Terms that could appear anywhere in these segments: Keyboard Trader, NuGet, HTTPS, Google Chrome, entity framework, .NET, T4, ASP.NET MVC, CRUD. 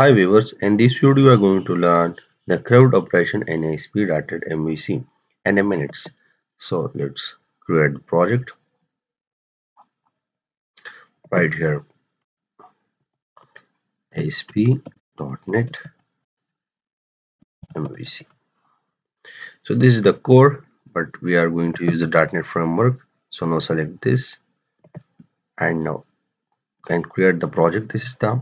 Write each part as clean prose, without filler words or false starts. Hi viewers, in this video you are going to learn the CRUD operation in ASP.NET MVC in a minute. So let's create the project right here. ASP.NET MVC. So this is the core, but we are going to use the .NET framework. So now select this and now can create the project. This is the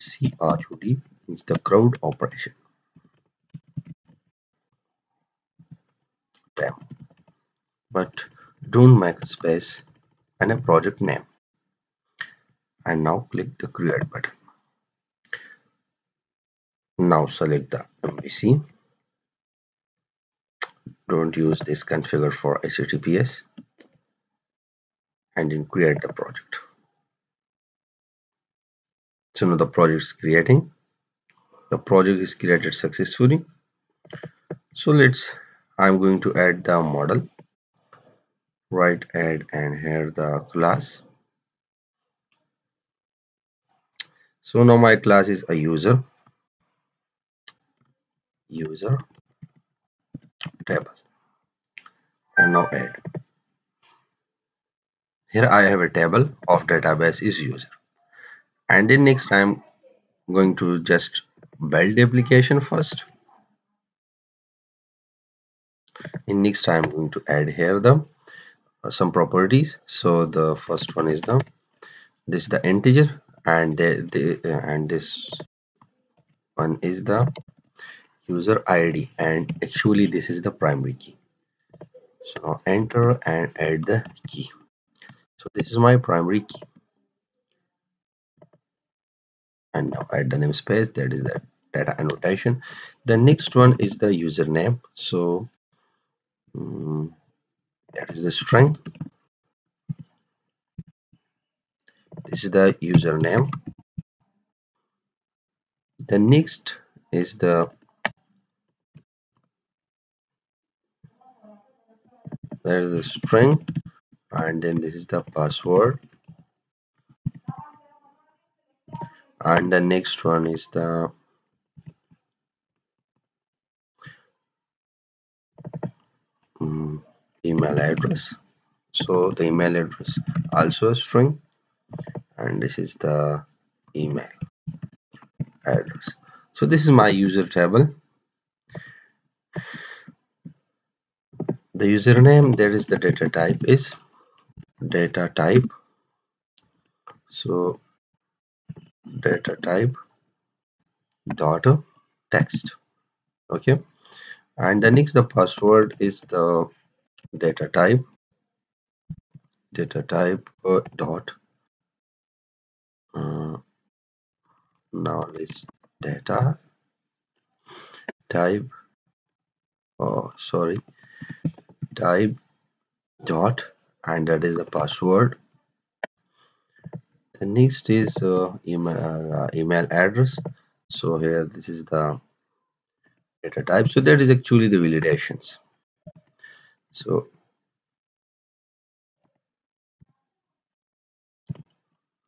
CRUD, is the CRUD operation. Damn. But don't make a space and a project name. And now click the create button. Now select the MVC. Don't use this configure for HTTPS. And then create the project. So now the project is creating. The project is created successfully. So I'm going to add the model. Right, add, and here the class. So now my class is a user. User table. And now add. Here I have a table of database is user. And then next I'm going to just build the application first, and next time I'm going to add here the some properties. So the first one is this is the integer, and this one is the user ID, and actually this is the primary key. So now enter and add the key. So this is my primary key. And now add the namespace, that is the data annotation. The next one is the username, so that is the string. This is the username. The next is the string, and then this is the password. And the next one is the email address. So the email address also a string, and this is the email address. So this is my user table. The username, there is the data type is data type. So data type dot text. Okay, and the next the password is the data type dot now it's data type type dot, and that is the password. The next is email address. So here this is the data type. So that is actually the validations. So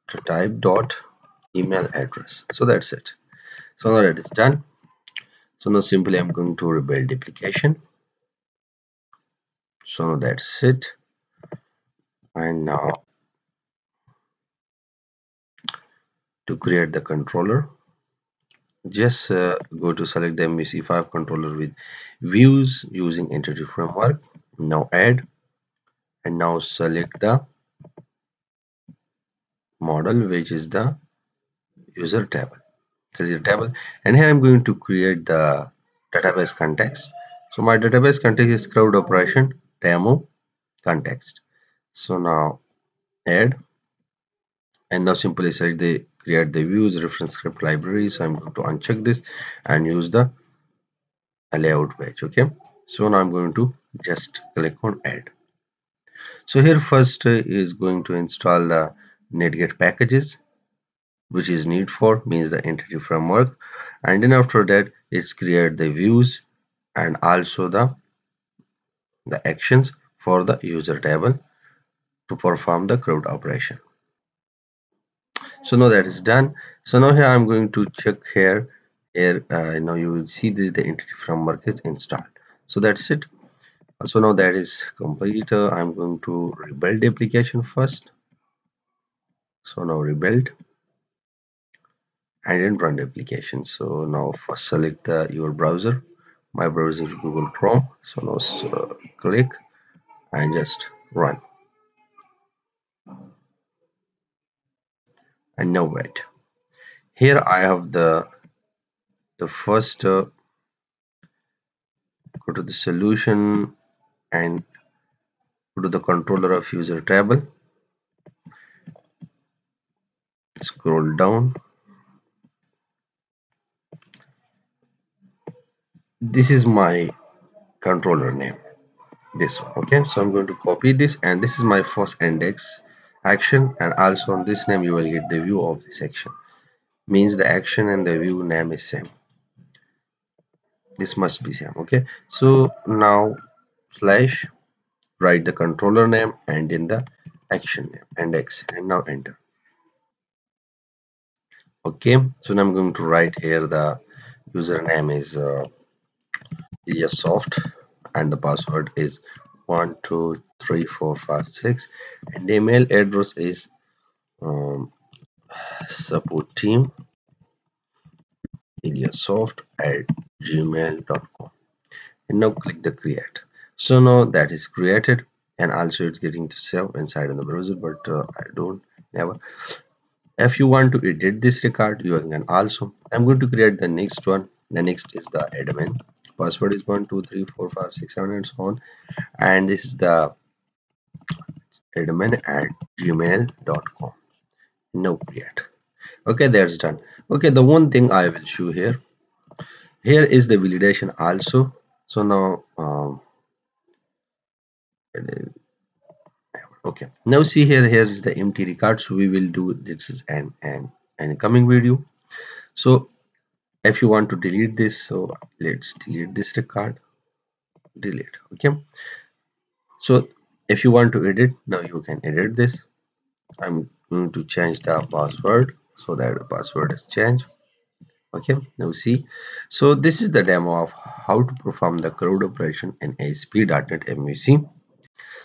data type dot email address. So that's it. So now that is done. So now simply I'm going to rebuild the application. So now that's it. And now to create the controller, just go to select the MVC5 controller with views using entity framework. Now add, and now select the model, which is the user table. Select the table, and here I'm going to create the database context. So my database context is CRUD operation demo context. So now add, and now simply select the create the views reference script library. So I'm going to uncheck this and use the layout page. Okay, so now I'm going to just click on add. So here first is going to install the NuGet packages, which is need for means the entity framework, and then after that it's create the views and also the actions for the user table to perform the CRUD operation. So now that is done. So now here I'm going to check here. Now you will see this, the entity framework is installed. So that's it. So now that is complete. I'm going to rebuild the application first. So now rebuild. I didn't run the application. So now first select your browser. My browser is Google Chrome. So now click and just run. And now wait. Here I have the first go to the solution and go to the controller of user table. Scroll down. This is my controller name, this one. Okay, so I'm going to copy this, and this is my first index action, and also on this name you will get the view of this action. Means the action and the view name is same. This must be same. Okay, so now slash, write the controller name and in the action name index, and now enter. Okay, so now I'm going to write here the username is soft, and the password is 123456, and the email address is supportteam@gmail.com, and now click the create. So now that is created, and also it's getting to save inside in the browser, but I don't never. If you want to edit this record, you can also. I'm going to create the next one. The next is the admin. Password is 12345678 and so on, and this is the admin@gmail.com. No create. Okay, that's done. Okay, the one thing I will show here. Here is the validation also. So now, okay. Now see here. Here is the empty record. So we will do this is an coming video. So if you want to delete this, so let's delete this record. Delete. Okay. So if you want to edit, now you can edit this. I'm going to change the password so that the password is changed. Okay, now see, so this is the demo of how to perform the CRUD operation in ASP.NET MVC.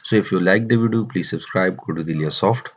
So if you like the video, please subscribe. Go to the Soft.